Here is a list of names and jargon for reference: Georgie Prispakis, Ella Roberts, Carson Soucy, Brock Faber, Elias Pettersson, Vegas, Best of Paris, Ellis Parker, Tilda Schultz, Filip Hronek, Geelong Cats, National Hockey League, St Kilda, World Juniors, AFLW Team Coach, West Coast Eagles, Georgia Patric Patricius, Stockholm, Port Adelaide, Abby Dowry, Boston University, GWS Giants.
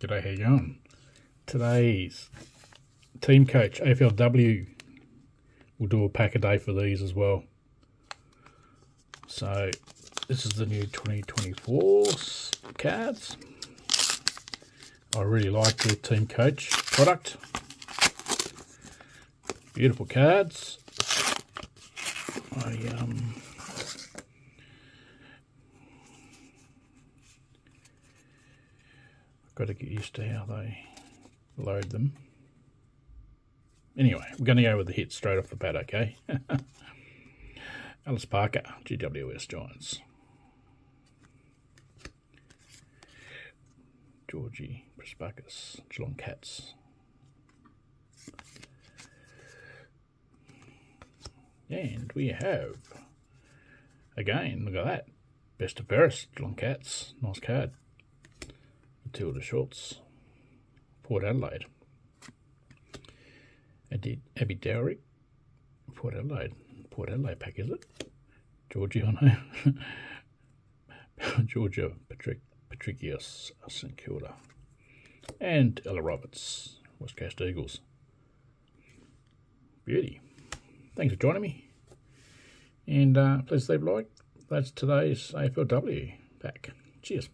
G'day, how you going? Today's Team Coach, AFLW. We'll do a pack a day for these as well. So this is the new 2024 cards. I really like the Team Coach product. Beautiful cards. I've got to get used to how they load them. Anyway, we're going to go with the hit straight off the bat, okay? Ellis Parker, GWS Giants. Georgie Prispakis, Geelong Cats. And we have, again, look at that. Best of Paris, Geelong Cats. Nice card. Tilda Schultz, Port Adelaide. Abby Dowry, Port Adelaide. Port Adelaide pack, is it? Georgie, I know. Georgia Patric Patricius, St Kilda. And Ella Roberts, West Coast Eagles. Beauty. Thanks for joining me. And please leave a like. That's today's AFLW pack. Cheers.